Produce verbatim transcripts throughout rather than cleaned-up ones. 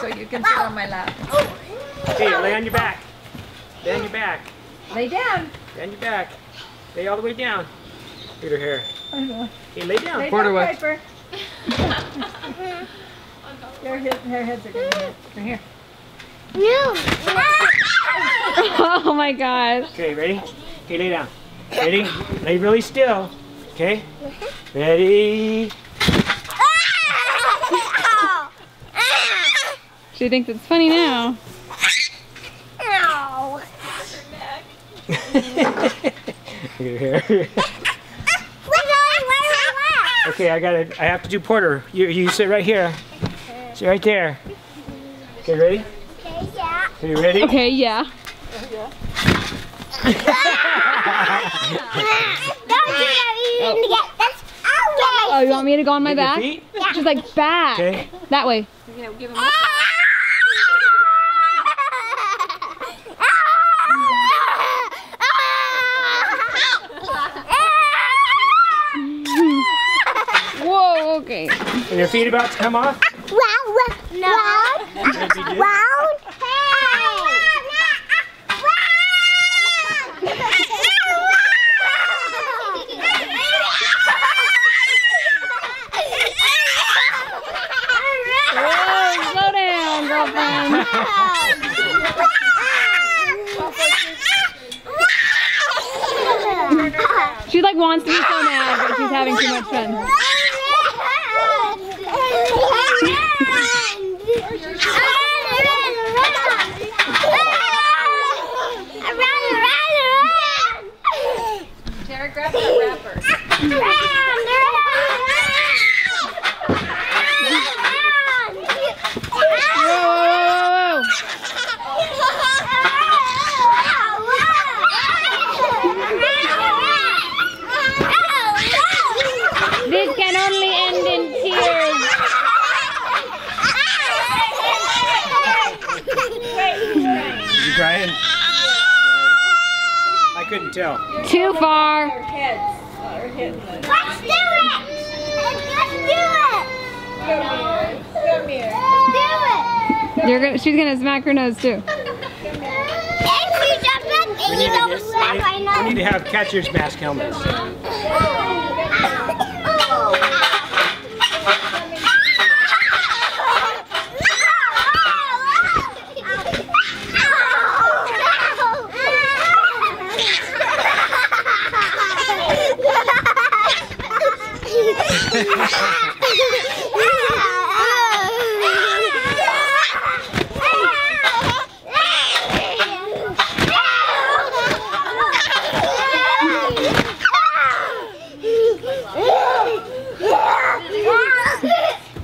So you can sit on my lap. Okay, lay on your back. Lay on your back. Lay down. Lay on your back. Lay all the way down. Look at her hair. Okay, lay down. Lay Porter down, Piper. Their, head, their heads are good. They're here. No. Oh my gosh. Okay, ready? Okay, lay down. Ready? Lay really still. Okay? Ready? She thinks it's funny now. Ow. Look at her hair. Okay, I gotta, I have to do Porter. You, you sit right here. Sit right there. Okay, ready? Okay, yeah. Are you ready? Okay, yeah. Yeah. Oh, you want me to go on my back? Yeah. She's like, back. Okay. That way. Yeah, give him a whoa, okay. Are your feet about to come off? No. Round. Round. Round. Round. Whoa, slow down, girlfriend. She like wants to be so mad, but she's having too much fun. This can only end in tears. You crying? I couldn't tell. Too far. Let's do it! Let's do it! Come here. Let's do it! You're gonna, she's going to smack her nose too. We need, to, I, we need to have catcher's mask helmets.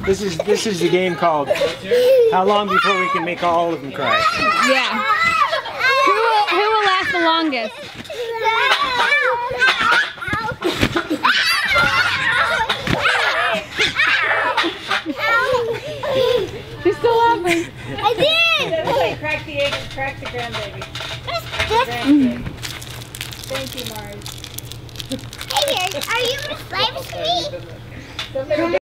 This is this is the game called How Long Before We Can Make All of Them Cry. Yeah. Who will, who will last the longest? She's still laughing. I did. Okay, crack the egg and crack the grandbaby. Grandbaby. Thank you, Mars. Hey, are you gonna slide with me?